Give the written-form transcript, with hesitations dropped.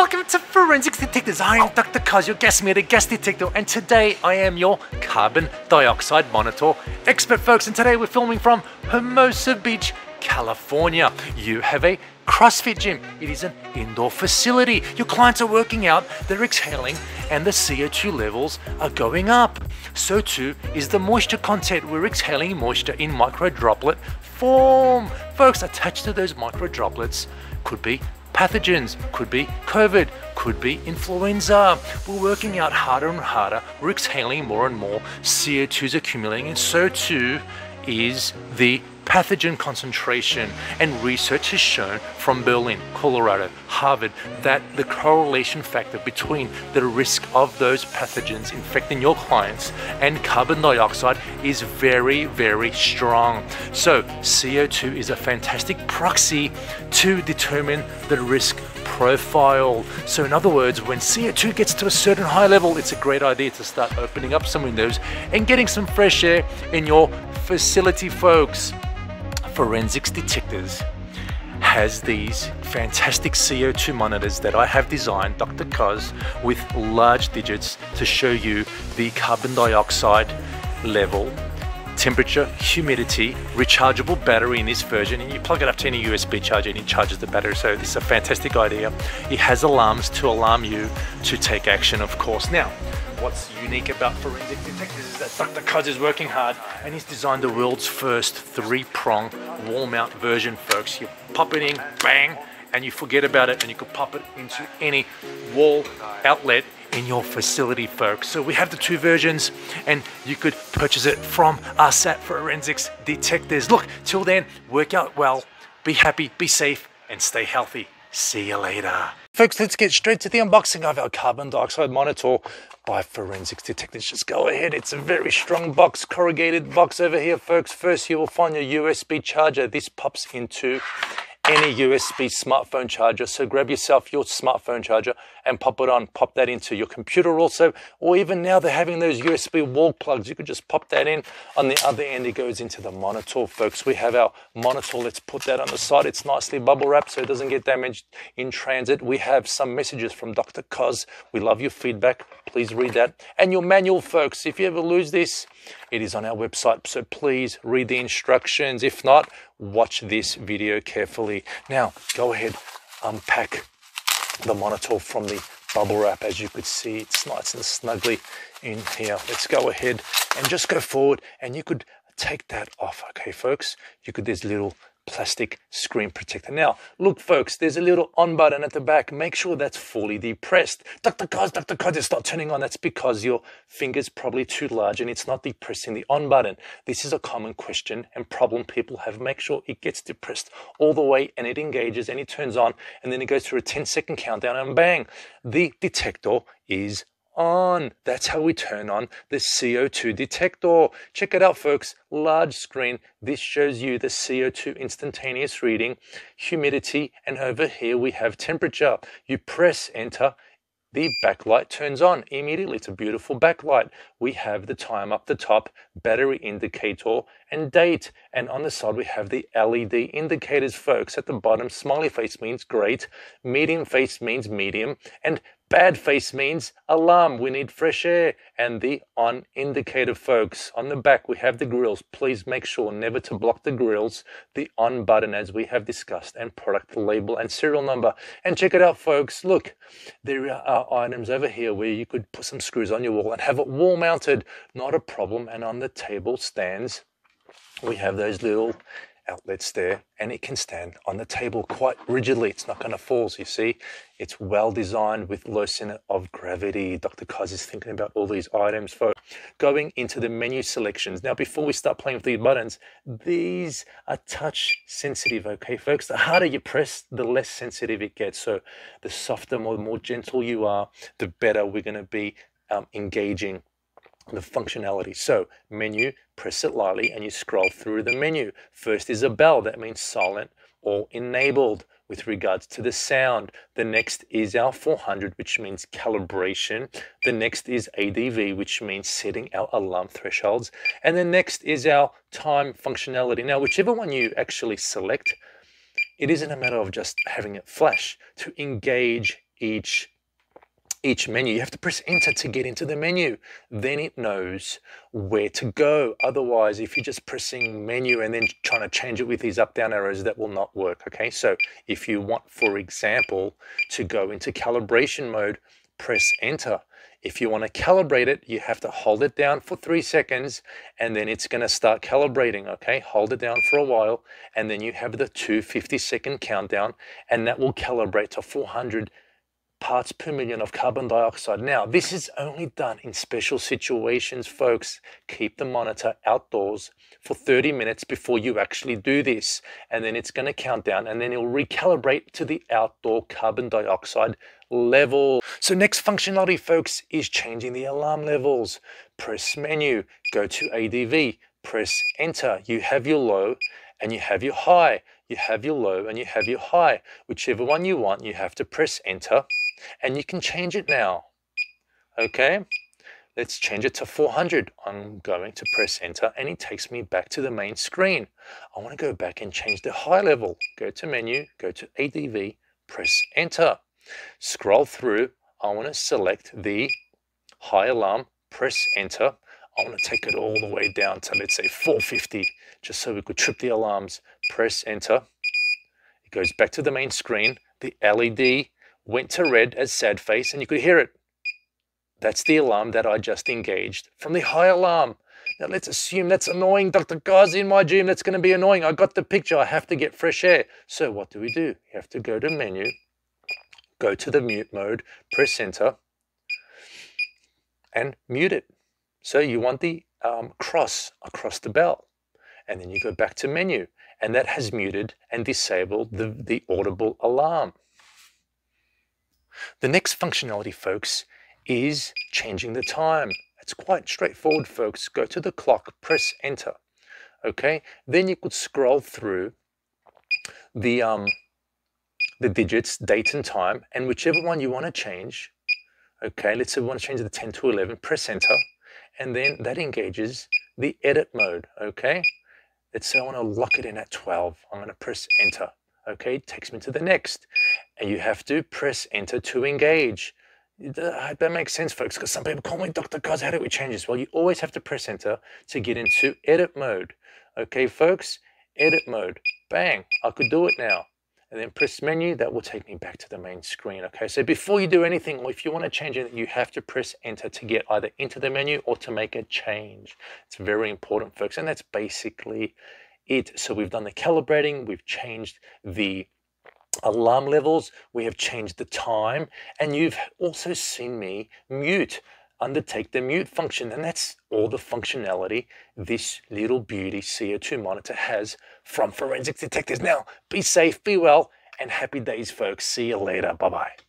Welcome to Forensics Detectors. I am Dr. Koz, your gas meter, gas detector, and today I am your carbon dioxide monitor expert, folks. And today we're filming from Hermosa Beach, California. You have a CrossFit gym. It is an indoor facility. Your clients are working out, they're exhaling, and the CO2 levels are going up. So too is the moisture content. We're exhaling moisture in micro droplet form. Folks, attached to those micro droplets could be pathogens, could be COVID, could be influenza. We're working out harder and harder. We're exhaling more and more. CO2 is accumulating, and so too is the pathogen concentration. And research has shown from Berlin, Colorado, Harvard, that the correlation factor between the risk of those pathogens infecting your clients and carbon dioxide is very, very strong. So CO2 is a fantastic proxy to determine the risk profile. So in other words, when CO2 gets to a certain high level, it's a great idea to start opening up some windows and getting some fresh air in your facility, folks. Forensics Detectors has these fantastic CO2 monitors that I have designed, Dr. Koz, with large digits to show you the carbon dioxide level, temperature, humidity, rechargeable battery in this version, and you plug it up to any USB charger and it charges the battery. So this is a fantastic idea. It has alarms to alarm you to take action, of course. Now, what's unique about Forensic Detectors is that Dr. Koz is working hard and he's designed the world's first three-prong wall mount version, folks. You pop it in, bang, and you forget about it, and you could pop it into any wall outlet in your facility, folks. So we have the two versions, and you could purchase it from us at Forensics Detectors. Look, till then, work out well, be happy, be safe, and stay healthy. See you later. Folks, let's get straight to the unboxing of our carbon dioxide monitor by Forensics Detectors. Just go ahead. It's a very strong box, corrugated box over here, folks. First, you will find your USB charger. This pops into any USB smartphone charger. So grab yourself your smartphone charger and pop it on. Pop that into your computer also, or even now they're having those USB wall plugs. You could just pop that in. On the other end, it goes into the monitor, folks. We have our monitor. Let's put that on the side. It's nicely bubble wrapped so it doesn't get damaged in transit. We have some messages from Dr. Koz. We love your feedback. Please read that. And your manual, folks. If you ever lose this, it is on our website. So please read the instructions. If not, watch this video carefully. Now, go ahead, unpack the monitor from the bubble wrap. As you could see, it's nice and snugly in here. Let's go ahead and just go forward, and you could take that off, okay, folks? You could, there's little plastic screen protector. Now, look, folks, there's a little on button at the back. Make sure that's fully depressed. Dr. Koz, it's not turning on. That's because your finger's probably too large and it's not depressing the on button. This is a common question and problem people have. Make sure it gets depressed all the way and it engages and it turns on, and then it goes through a 10-second countdown and bang, the detector is on. That's how we turn on the CO2 detector. Check it out, folks. Large screen. This shows you the CO2 instantaneous reading, humidity, and over here we have temperature. You press enter, the backlight turns on immediately. It's a beautiful backlight. We have the time up the top, battery indicator, and date. And on the side, we have the LED indicators, folks. At the bottom, smiley face means great, medium face means medium, and bad face means alarm, we need fresh air, and the on indicator, folks. On the back, we have the grills. Please make sure never to block the grills, the on button, as we have discussed, and product label and serial number. And check it out, folks. Look, there are items over here where you could put some screws on your wall and have it wall mounted. Not a problem. And on the table stands, we have those little outlets there, and it can stand on the table quite rigidly. It's not going to fall, so you see. It's well designed with low center of gravity. Dr. Koz is thinking about all these items, folks. Going into the menu selections. Now, before we start playing with these buttons, these are touch sensitive, okay, folks? The harder you press, the less sensitive it gets. So the softer, more gentle you are, the better we're going to be engaging the functionality. So menu, press it lightly and you scroll through the menu. First is a bell, that means silent or enabled with regards to the sound. The next is our 400, which means calibration. The next is ADV, which means setting our alarm thresholds. And the next is our time functionality. Now, whichever one you actually select, it isn't a matter of just having it flash. To engage each menu. You have to press enter to get into the menu, then it knows where to go. Otherwise, if you're just pressing menu and then trying to change it with these up down arrows, that will not work. Okay, so if you want, for example, to go into calibration mode, press enter. If you want to calibrate it, you have to hold it down for 3 seconds and then it's going to start calibrating. Okay, hold it down for a while and then you have the 2 50-second countdown, and that will calibrate to 400 parts per million of carbon dioxide. Now, this is only done in special situations, folks. Keep the monitor outdoors for 30 minutes before you actually do this, and then it's going to count down and then it will recalibrate to the outdoor carbon dioxide level. So next functionality, folks, is changing the alarm levels. Press menu, go to ADV, press enter. You have your low and you have your high. You have your low and you have your high. Whichever one you want, you have to press enter. And you can change it now. Okay, let's change it to 400. I'm going to press enter and it takes me back to the main screen. I want to go back and change the high level. Go to menu, go to ADV, press enter. Scroll through. I want to select the high alarm, press enter. I want to take it all the way down to, let's say, 450, just so we could trip the alarms. Press enter. It goes back to the main screen. The LED went to red as sad face and you could hear it. That's the alarm that I just engaged from the high alarm. Now let's assume that's annoying. Dr. Koz in my gym, that's gonna be annoying. I got the picture, I have to get fresh air. So what do? You have to go to menu, go to the mute mode, press enter and mute it. So you want the cross across the bell. And then you go back to menu and that has muted and disabled the audible alarm. The next functionality, folks, is changing the time. It's quite straightforward, folks. Go to the clock, press enter. Okay, then you could scroll through the digits, date and time, and whichever one you want to change. Okay, let's say we want to change the 10 to 11, press enter, and then that engages the edit mode. Okay, let's say I want to lock it in at 12. I'm going to press enter. Okay, it takes me to the next. And you have to press enter to engage. That makes sense, folks, because some people call me, Dr. Koz, how do we change this? Well, you always have to press enter to get into edit mode. Okay, folks, edit mode. Bang, I could do it now. And then press menu, that will take me back to the main screen. Okay, so before you do anything, or if you want to change it, you have to press enter to get either into the menu or to make a change. It's very important, folks, and that's basically it. So we've done the calibrating, we've changed the alarm levels, we have changed the time, and you've also seen me mute, undertake the mute function, and that's all the functionality this little beauty CO2 monitor has from Forensics Detectors. Now, be safe, be well, and happy days, folks. See you later. Bye-bye.